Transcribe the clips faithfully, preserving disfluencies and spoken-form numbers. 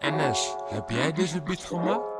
Enes, heb jij deze beat gemaakt?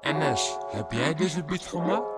Enes, heb jij deze beat gemaakt?